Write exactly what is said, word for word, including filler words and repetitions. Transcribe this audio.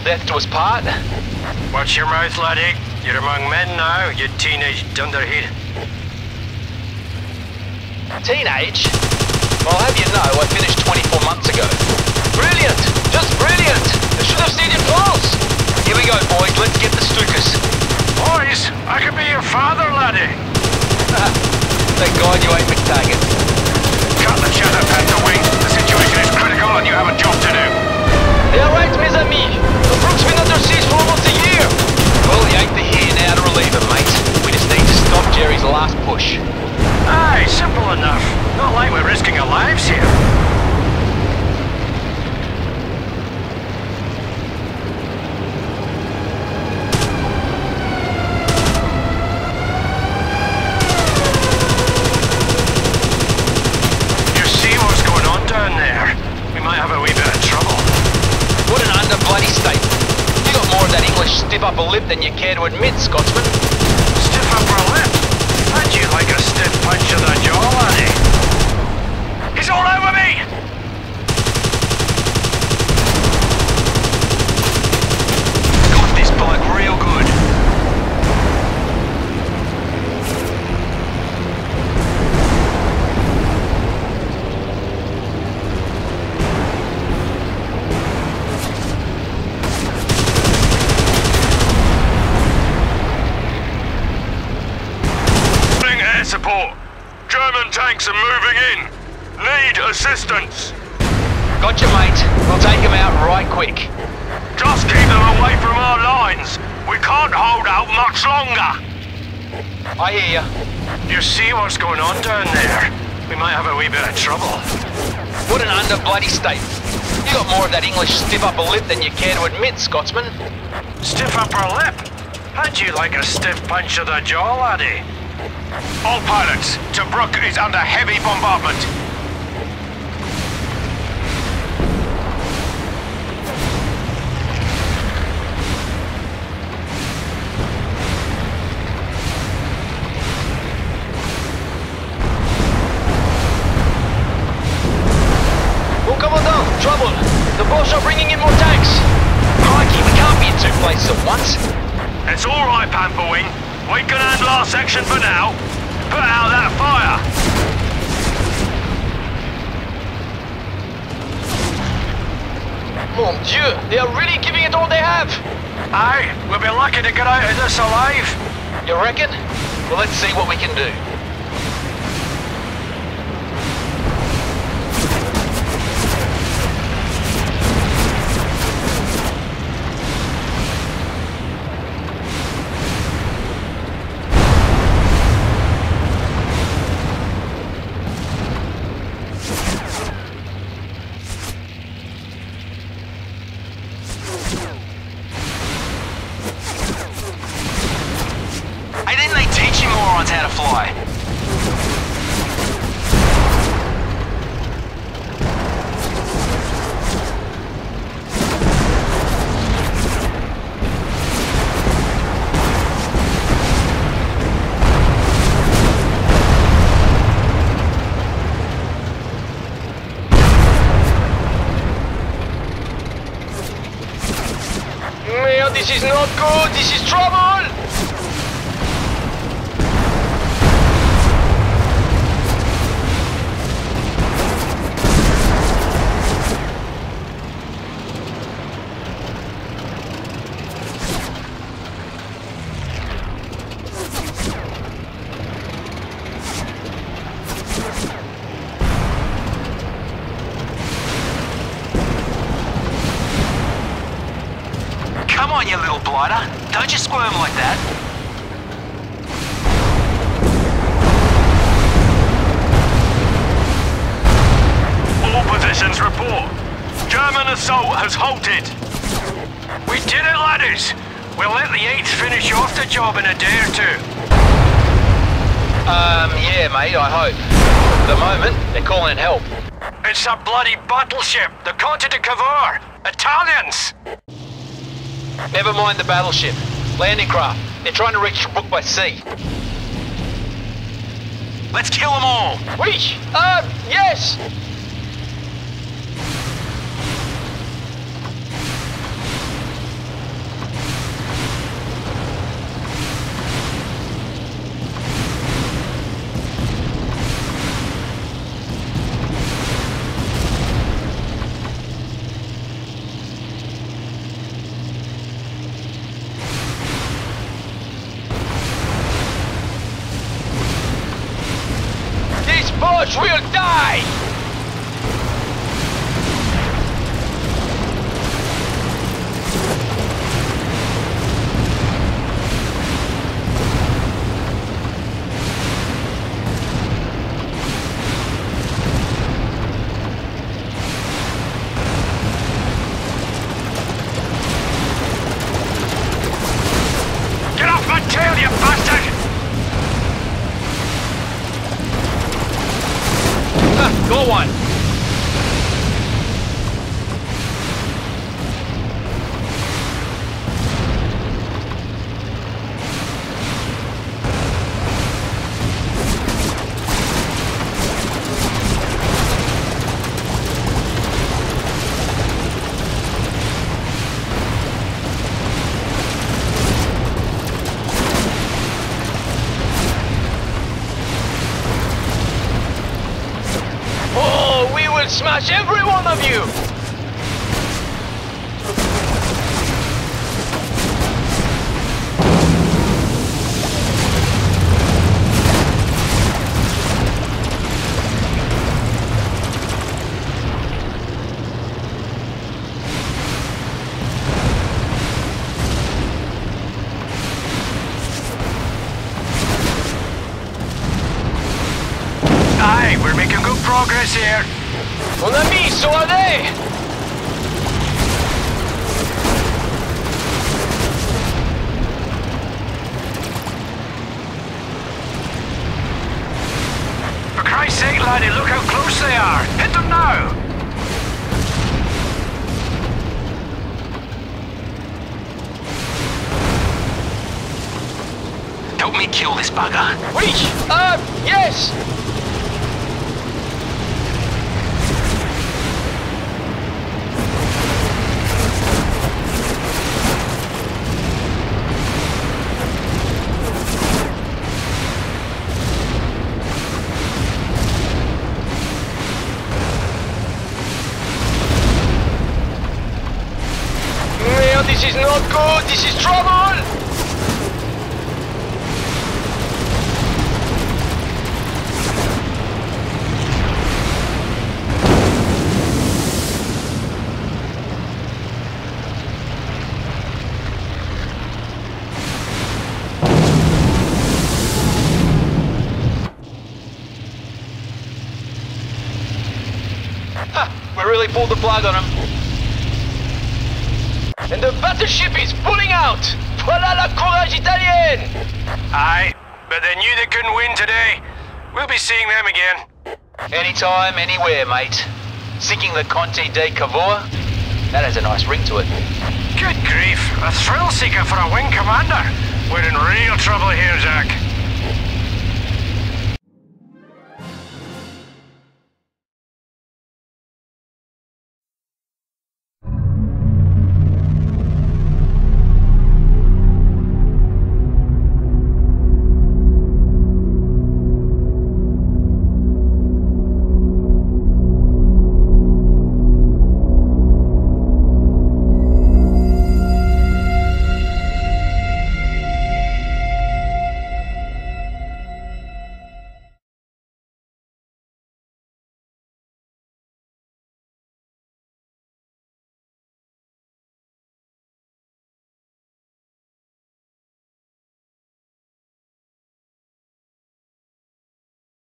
Death to us part. Watch your mouth, laddie. You're among men now, you teenage dunderhead. Teenage? Well, I'll have you know I finished twenty-four months ago. Brilliant! Just brilliant! I should have seen your balls! Here we go, boys. Let's get the Stukas. Boys, I could be your father, laddie. Thank God you ain't McTaggart. Cut the chatter, Panther Wing. The situation is critical and you have a job to do. They're right, mes amis. Tobruk's been under siege for almost a year. Well, he ain't the here now to relieve him, mate. We just need to stop Jerry's last push. Aye, simple enough. Not like we're risking our lives here. You see what's going on down there? We might have a wee bit of trouble. What an under-bloody state. You got more of that English stiff-upper lip than you care to admit, Scotsman. Stiff-upper lip? How'd you like a stiff punch in the jaw, laddie? He's all over me! Got this bike real good. Tanks are moving in. Need assistance. Gotcha, mate. We'll take them out right quick. Just keep them away from our lines. We can't hold out much longer. I hear you. You see what's going on down there? We might have a wee bit of trouble. What an under-bloody state. You got more of that English stiff-upper lip than you care to admit, Scotsman. Stiff-upper lip? How'd you like a stiff punch to the jaw, laddie? All pilots, Tobruk is under heavy bombardment. Well, Commandant, trouble. The Boche are bringing in more tanks. Crikey, we can't be in two places at once. It's all right, Panther Wing. We can handle our section for now. Put out that fire. Mon Dieu, they are really giving it all they have. Aye, we'll be lucky to get out of this alive. You reckon? Well, let's see what we can do. This is not good, this is trouble! You little blighter. Don't you squirm like that. All positions report. German assault has halted. We did it, laddies. We'll let the eighth finish off the job in a day or two. Um, yeah, mate, I hope. At the moment, they're calling help. It's a bloody battleship! The Conte di Cavour! Italians! Never mind the battleship. Landing craft. They're trying to reach Tobruk by sea. Let's kill them all! Reach! Uh, yes! We'll die! Get off my tail, you bastard! Go on. Smash every one of you! Aye, we're making good progress here. Mon ami, so are they! For Christ's sake, laddie, look how close they are! Hit them now! Help me kill this bugger! Reach! Uh, yes! This is not good, this is trouble! Ha! We really pulled the plug on him. And the battleship is pulling out! Voilà la courage italienne! Aye, but they knew they couldn't win today. We'll be seeing them again. Anytime, anywhere, mate. Sinking the Conte di Cavour? That has a nice ring to it. Good grief, a thrill seeker for a wing commander. We're in real trouble here, Jack.